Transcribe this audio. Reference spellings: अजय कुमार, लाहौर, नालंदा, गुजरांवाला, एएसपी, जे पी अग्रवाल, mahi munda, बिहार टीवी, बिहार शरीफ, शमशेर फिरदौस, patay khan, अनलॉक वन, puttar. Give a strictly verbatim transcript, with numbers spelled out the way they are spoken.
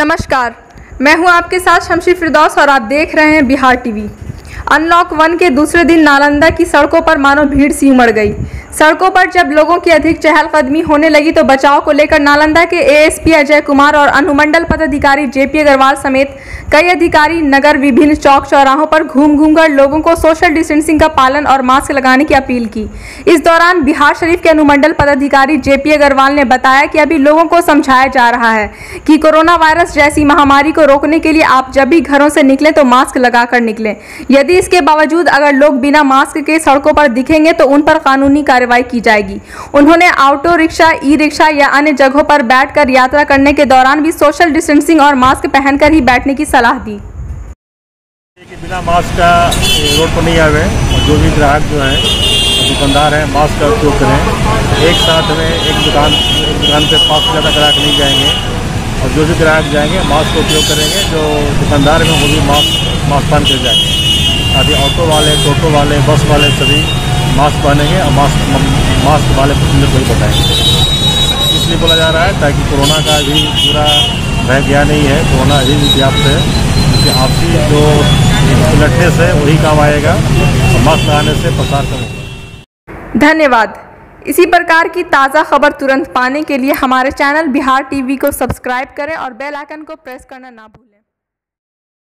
नमस्कार, मैं हूं आपके साथ शमशेर फिरदौस और आप देख रहे हैं बिहार टीवी। अनलॉक वन के दूसरे दिन नालंदा की सड़कों पर मानो भीड़ सी उमड़ गई। सड़कों पर जब लोगों की अधिक चहलकदमी होने लगी तो बचाव को लेकर नालंदा के A S P अजय कुमार और अनुमंडल पदाधिकारी जे पी अग्रवाल समेत कई अधिकारी नगर विभिन्न चौक चौराहों पर घूम घूम कर लोगों को सोशल डिस्टेंसिंग का पालन और मास्क लगाने की अपील की। इस दौरान बिहार शरीफ के अनुमंडल पदाधिकारी जे पी अग्रवाल ने बताया कि अभी लोगों को समझाया जा रहा है कि कोरोना वायरस जैसी महामारी को रोकने के लिए आप जब भी घरों से निकलें तो मास्क लगाकर निकलें। यदि इसके बावजूद अगर लोग बिना मास्क के सड़कों पर दिखेंगे तो उन पर कानूनी कार्रवाई की जाएगी। उन्होंने ऑटो रिक्शा, ई रिक्शा या अन्य जगहों पर बैठकर यात्रा करने के दौरान भी सोशल डिस्टेंसिंग और मास्क पहनकर ही बैठने की सलाह दी कि बिना मास्क का रोड पर नहीं आवे और जो भी ग्राहक जो है दुकानदार है मास्क का उपयोग करें। एक साथ में एक दुकान दुकान पे मास्क ज़्यादा ग्राहक नहीं जाएंगे और जो भी ग्राहक जाएंगे मास्क का उपयोग करेंगे। जो दुकानदार हैं वो भी मास्क मास्क पहन कर जाएंगे। अभी ऑटो वाले, टोटो वाले, बस वाले सभी मास्क पहनेंगे और मास्क मास्क वाले पैसेंजर को ही बताएंगे। इसलिए बोला जा रहा है ताकि कोरोना का भी पूरा भय गया नहीं है, कोरोना अभी भी व्याप्त है। क्योंकि आपसी जो लटने से वही काम आएगा, मास्क लगाने से प्रसार कम होगा। धन्यवाद। इसी प्रकार की ताज़ा खबर तुरंत पाने के लिए हमारे चैनल बिहार टीवी को सब्सक्राइब करें और बेल आइकन को प्रेस करना ना भूलें।